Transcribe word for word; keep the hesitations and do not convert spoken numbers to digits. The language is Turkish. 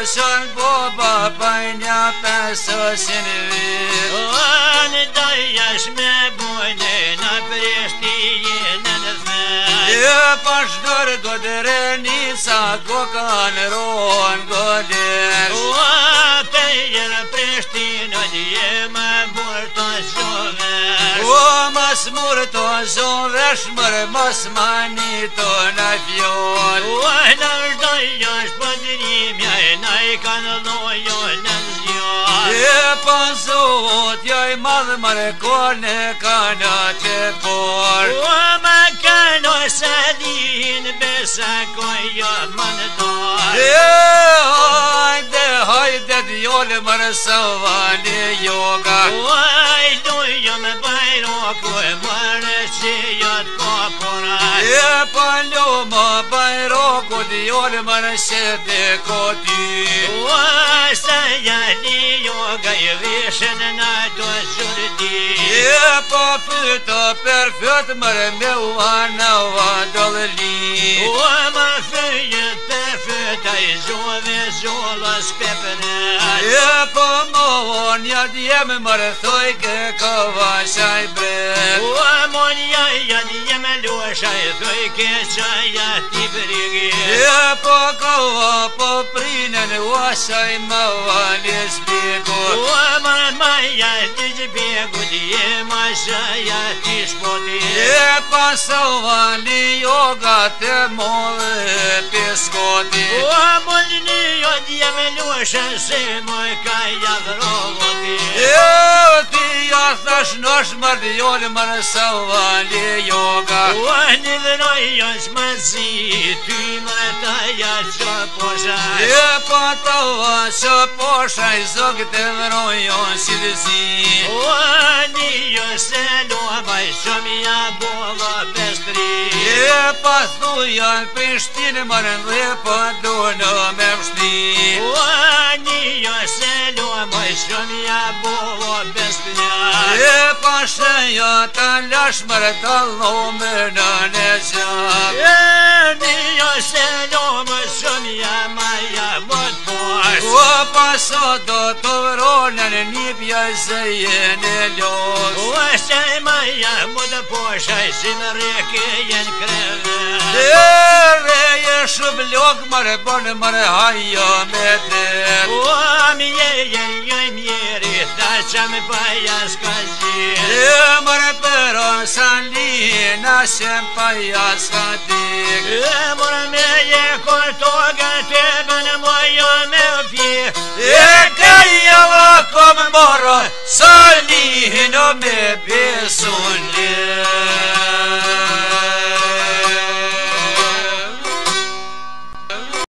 Paşal baba bayna pesa sinvir Oğan dayaş me boynena priştiyenen fer Ya paşlar gödere nisa kokan ron göder Oğan dayaş priştiyenen yeme burtaş şover Oğan masmurtaş şover şmır masmani tonafyon Oğan dayaş padrim Kanlı yoldan ziyor Yepan soğut yaymaz marikone kanatı por O mekan o salihin besa koyaman dar Ye hayde hayde diyol marasavani yoga O ayduyum bayroku marasiyat kaporan Yepaluma bayroku diyol marasiyat koti Vasayani yoga vişenna doşurdi Ya papıta perfet merme uana vadalli O mafeye perfet ay jove jolas pepene Ya pomon ya diyem marsoy ke kavaşay bre O mon ya ya diyem loşay soy ke çaya tibrigi Ya pokava poprinen Vasay mavalis bego Oman mayas dizbego diye maşayas dizbodi Epa savali yoga temove peskodi Oman niyo diye meloşan semoy kayavrovodi Evti yastaş noşmar diyolmar savali yoga Oanidroyos mazi tüymatayas şapoşay Epa Tavaşa poşay zogte vroyon şidisi Oaniyo selomay şomya bola pestri Lepa suyan peştin marın lepa donum evşti Oaniyo selomay şomya bola pestri Lepa şeya talaş marı talom ernaneşat Eniyo selomay şomya maya vodbo O pasado tovronen nibya zeyenelyoz O seymaya muda poşay simrekeyen krevet Dereye şublok marbon marhayya medet O miyeyen yemyeri taşam payas kazir Demar peron sanli nasem payas kadik Demar meye kortoga teben moyo medet Ekaya vakum mora salihino me besunli